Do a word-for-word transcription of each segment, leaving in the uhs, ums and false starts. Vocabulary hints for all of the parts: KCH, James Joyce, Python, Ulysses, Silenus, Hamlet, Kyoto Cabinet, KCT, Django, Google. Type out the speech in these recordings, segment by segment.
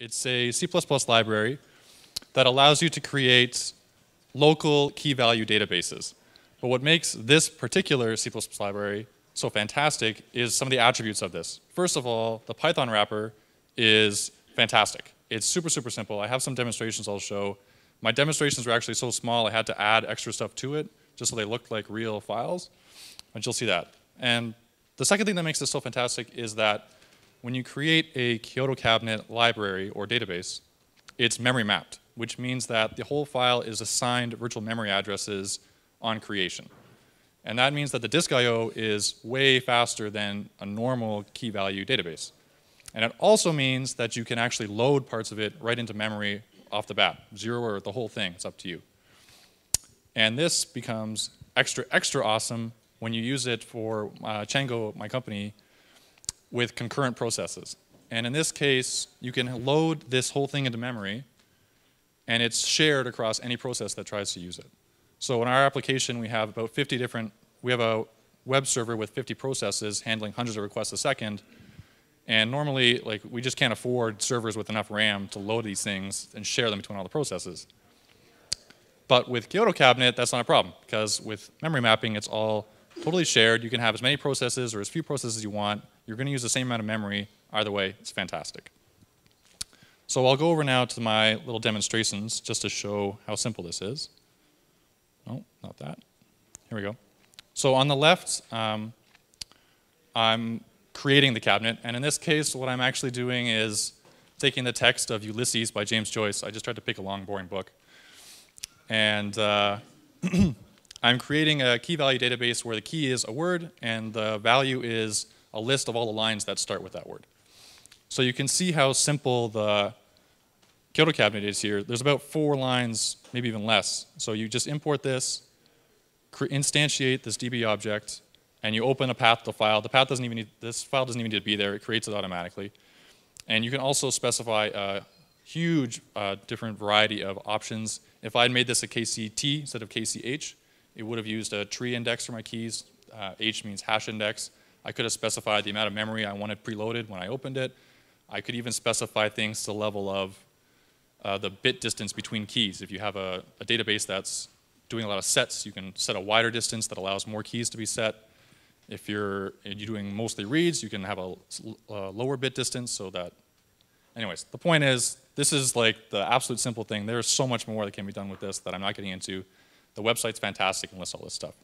It's a C plus plus library that allows you to create local key value databases. But what makes this particular C plus plus library so fantastic is some of the attributes of this. First of all, the Python wrapper is fantastic. It's super, super simple. I have some demonstrations I'll show. My demonstrations were actually so small I had to add extra stuff to it just so they looked like real files, and you'll see that. And the second thing that makes this so fantastic is that when you create a Kyoto Cabinet library or database, it's memory mapped, which means that the whole file is assigned virtual memory addresses on creation. And that means that the disk I O is way faster than a normal key value database. And it also means that you can actually load parts of it right into memory off the bat, zero or the whole thing, it's up to you. And this becomes extra, extra awesome when you use it for uh, Django, my company, with concurrent processes. And in this case, you can load this whole thing into memory, and it's shared across any process that tries to use it. So in our application, we have about fifty different, we have a web server with fifty processes handling hundreds of requests a second. And normally, like, we just can't afford servers with enough RAM to load these things and share them between all the processes. But with Kyoto Cabinet, that's not a problem, because with memory mapping, it's all totally shared. You can have as many processes or as few processes you want. You're going to use the same amount of memory. Either way, it's fantastic. So I'll go over now to my little demonstrations just to show how simple this is. No, not that. Here we go. So on the left, um, I'm creating the cabinet. And in this case, what I'm actually doing is taking the text of Ulysses by James Joyce. I just tried to pick a long, boring book. And uh, I'm creating a key value database where the key is a word and the value is a list of all the lines that start with that word. So you can see how simple the Kyoto Cabinet is here. There's about four lines, maybe even less. So you just import this, instantiate this D B object, and you open a path to the file. The path doesn't even need, this file doesn't even need to be there. It creates it automatically. And you can also specify a huge uh, different variety of options. If I had made this a K C T instead of K C H, it would have used a tree index for my keys. Uh, H means hash index. I could have specified the amount of memory I wanted preloaded when I opened it. I could even specify things to the level of uh, the bit distance between keys. If you have a, a database that's doing a lot of sets, you can set a wider distance that allows more keys to be set. If you're, you're doing mostly reads, you can have a, a lower bit distance so that, anyways, the point is, this is like the absolute simple thing. There's so much more that can be done with this that I'm not getting into. The website's fantastic and lists all this stuff.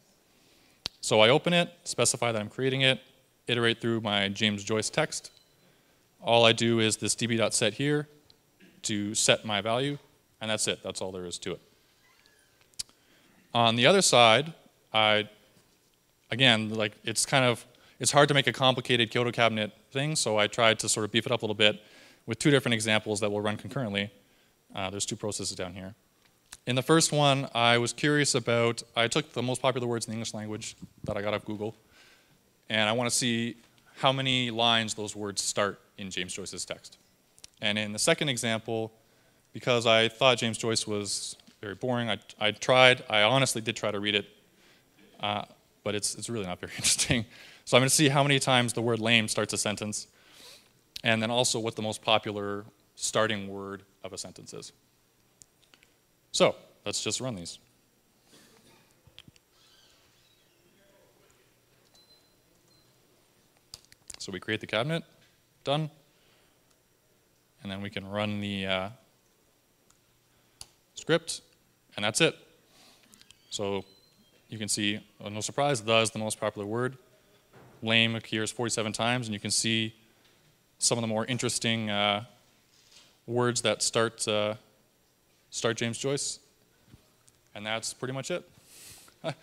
So I open it, specify that I'm creating it, iterate through my James Joyce text. All I do is this db.set here to set my value, and that's it. That's all there is to it. On the other side, I, again, like it's kind of, it's hard to make a complicated Kyoto Cabinet thing, so I tried to sort of beef it up a little bit with two different examples that will run concurrently. Uh, there's two processes down here. In the first one, I was curious about, I took the most popular words in the English language that I got off Google, and I want to see how many lines those words start in James Joyce's text. And in the second example, because I thought James Joyce was very boring, I, I tried, I honestly did try to read it, uh, but it's, it's really not very interesting. So I'm going to see how many times the word lame starts a sentence, and then also what the most popular starting word of a sentence is. So let's just run these. So we create the cabinet, done, and then we can run the uh, script, and that's it. So you can see, oh, no surprise, the is the most popular word. Lame appears forty-seven times, and you can see some of the more interesting uh, words that start, uh, start James Joyce. And that's pretty much it.